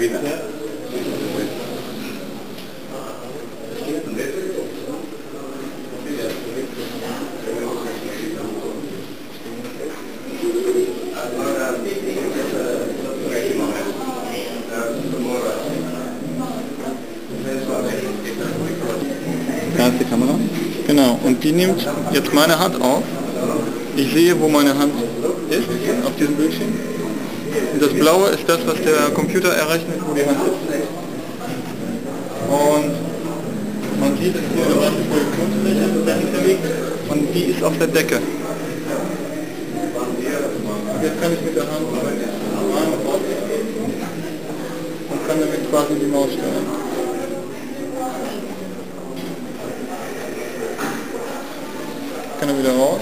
Gewinner. Da ist die Kamera. Genau, und die nimmt jetzt meine Hand auf. Ich sehe, wo meine Hand ist, auf diesem Bildschirm. Und das Blaue ist das, was der Computer errechnet, wo die Hand ist. Und man sieht, es ist hier eine Produktionsfläche dahinter liegt und die ist auf der Decke. Und jetzt kann ich mit der Hand und kann damit quasi die Maus steuern. Kann er wieder raus.